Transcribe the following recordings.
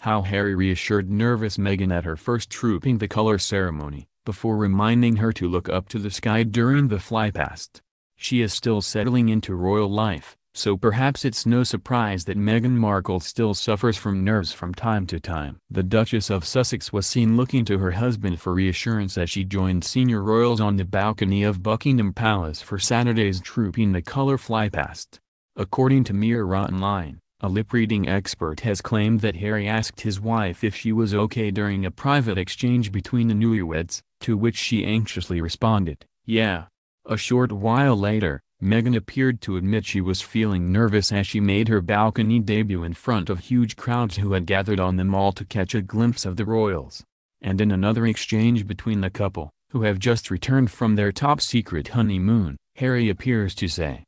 How Harry reassured nervous Meghan at her first Trooping the Colour ceremony, before reminding her to look up to the sky during the flypast. She is still settling into royal life, so perhaps it's no surprise that Meghan Markle still suffers from nerves from time to time. The Duchess of Sussex was seen looking to her husband for reassurance as she joined senior royals on the balcony of Buckingham Palace for Saturday's Trooping the Colour flypast. According to Mirror Online, a lip-reading expert has claimed that Harry asked his wife if she was okay during a private exchange between the newlyweds, to which she anxiously responded, "Yeah." A short while later, Meghan appeared to admit she was feeling nervous as she made her balcony debut in front of huge crowds who had gathered on the mall to catch a glimpse of the royals. And in another exchange between the couple, who have just returned from their top-secret honeymoon, Harry appears to say,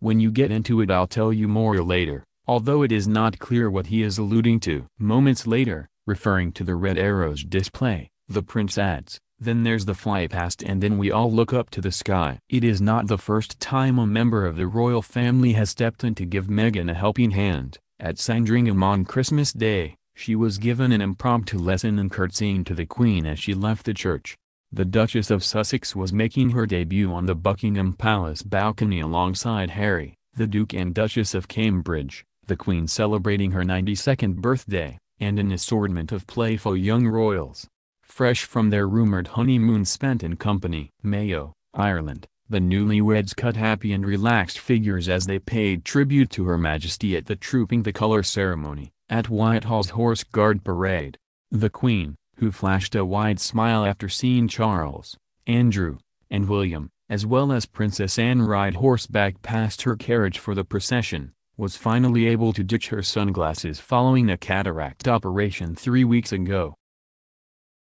"When you get into it I'll tell you more later," although it is not clear what he is alluding to. Moments later, referring to the red arrows display, the prince adds, "Then there's the fly past and then we all look up to the sky." It is not the first time a member of the royal family has stepped in to give Meghan a helping hand. At Sandringham on Christmas Day, she was given an impromptu lesson in curtsying to the Queen as she left the church. The Duchess of Sussex was making her debut on the Buckingham Palace balcony alongside Harry, the Duke and Duchess of Cambridge, the Queen celebrating her 92nd birthday, and an assortment of playful young royals. Fresh from their rumored honeymoon spent in company, Mayo, Ireland, the newlyweds cut happy and relaxed figures as they paid tribute to Her Majesty at the Trooping the Colour ceremony, at Whitehall's Horse Guard Parade. The Queen, who flashed a wide smile after seeing Charles, Andrew, and William, as well as Princess Anne ride horseback past her carriage for the procession, was finally able to ditch her sunglasses following a cataract operation 3 weeks ago.